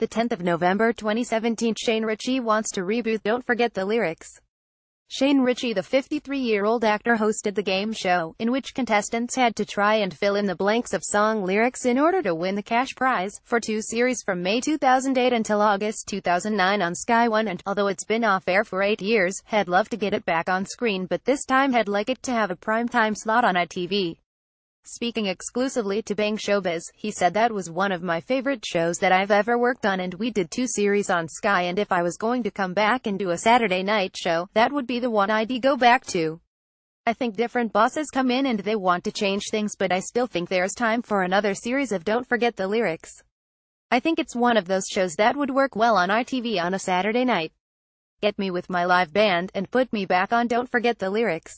The 10th of November 2017, Shane Richie wants to reboot Don't Forget the Lyrics. Shane Richie, the 53-year-old actor, hosted the game show, in which contestants had to try and fill in the blanks of song lyrics in order to win the cash prize, for two series from May 2008 until August 2009 on Sky One, and, although it's been off-air for 8 years, had loved to get it back on screen, but this time had liked it to have a primetime slot on ITV. Speaking exclusively to Bang Showbiz, he said, "That was one of my favorite shows that I've ever worked on, and we did two series on Sky, and if I was going to come back and do a Saturday night show, that would be the one I'd go back to. I think different bosses come in and they want to change things, but I still think there's time for another series of Don't Forget the Lyrics. I think it's one of those shows that would work well on ITV on a Saturday night. Get me with my live band and put me back on Don't Forget the Lyrics."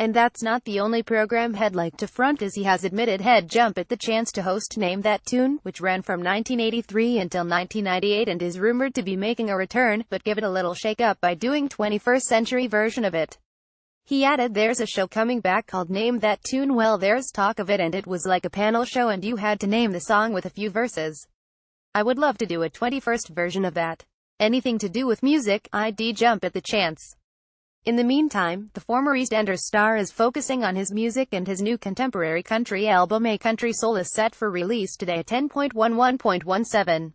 And that's not the only program he'd like to front, as he has admitted he'd jump at the chance to host Name That Tune, which ran from 1983 until 1998 and is rumored to be making a return, but give it a little shake-up by doing 21st century version of it. He added, "There's a show coming back called Name That Tune. Well, there's talk of it, and it was like a panel show and you had to name the song with a few verses. I would love to do a 21st version of that. Anything to do with music, I'd jump at the chance." In the meantime, the former EastEnders star is focusing on his music, and his new contemporary country album A Country Soul is set for release today at 10:11:17.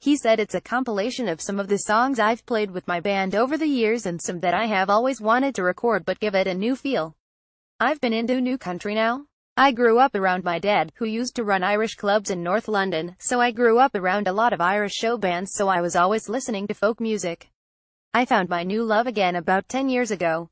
He said, "It's a compilation of some of the songs I've played with my band over the years and some that I have always wanted to record but give it a new feel. I've been into new country now. I grew up around my dad, who used to run Irish clubs in North London, so I grew up around a lot of Irish show bands, so I was always listening to folk music. I found my new love again about 10 years ago.